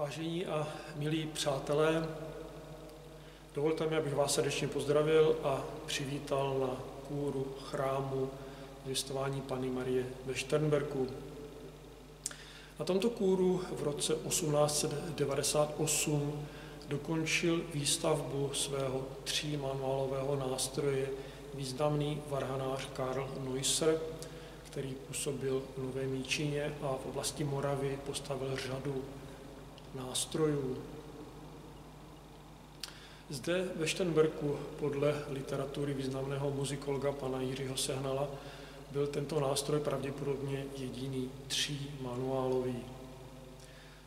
Vážení a milí přátelé, dovolte mi, abych vás srdečně pozdravil a přivítal na kůru chrámu Zvěstování Panny Marie ve Šternberku. Na tomto kůru v roce 1898 dokončil výstavbu svého třímanuálového nástroje významný varhanář Karl Neuser, který působil v Nové Míčině a v oblasti Moravy postavil řadu nástrojů. Zde ve Šternberku podle literatury významného muzikologa pana Jiřího Sehnala byl tento nástroj pravděpodobně jediný třímanuálový.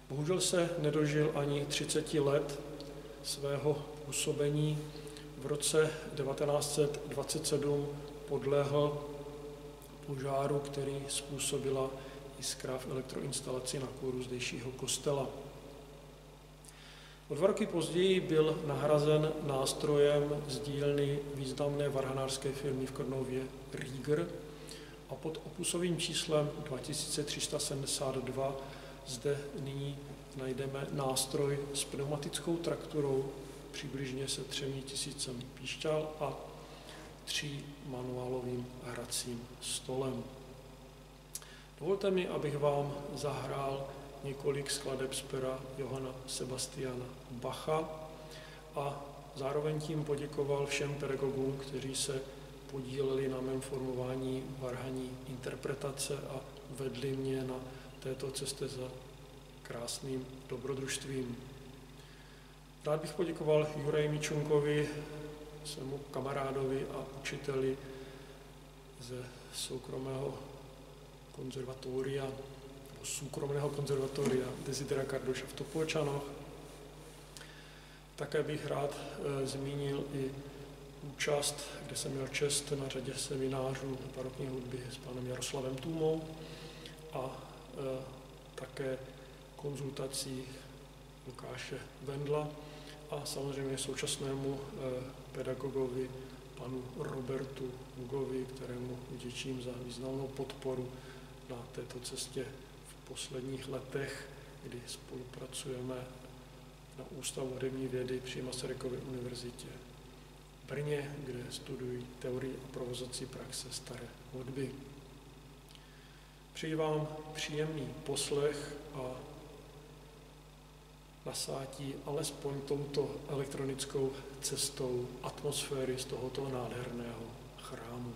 Bohužel se nedožil ani 30 let svého působení. V roce 1927 podlehl požáru, který způsobila jiskra v elektroinstalaci na kůru zdejšího kostela. O 2 roky později byl nahrazen nástrojem z dílny významné varhanářské firmy v Krnově Rieger a pod opusovým číslem 2372 zde nyní najdeme nástroj s pneumatickou trakturou přibližně se 3000 píšťal a 3 manuálovým hracím stolem. Dovolte mi, abych vám zahrál několik skladeb z pera Johanna Sebastiana Bacha a zároveň tím poděkoval všem pedagogům, kteří se podíleli na mém formování varhaní interpretace a vedli mě na této cestě za krásným dobrodružstvím. Rád bych poděkoval Jureji Mičunkovi, svému kamarádovi a učiteli ze soukromého konzervatoria, Desideria Cardoša v Topočanoch. Také bych rád zmínil i účast, kde jsem měl čest na řadě seminářů barokní hudby s panem Jaroslavem Tůmou a také konzultací Lukáše Bendla a samozřejmě současnému pedagogovi panu Robertu Hugovi, kterému vděčím za významnou podporu na této cestě v posledních letech, kdy spolupracujeme na Ústavu hudební vědy při Masarykově univerzitě v Brně, kde studují teorii a provozací praxe staré hudby. Přeji vám příjemný poslech a nasátí alespoň touto elektronickou cestou atmosféry z tohoto nádherného chrámu.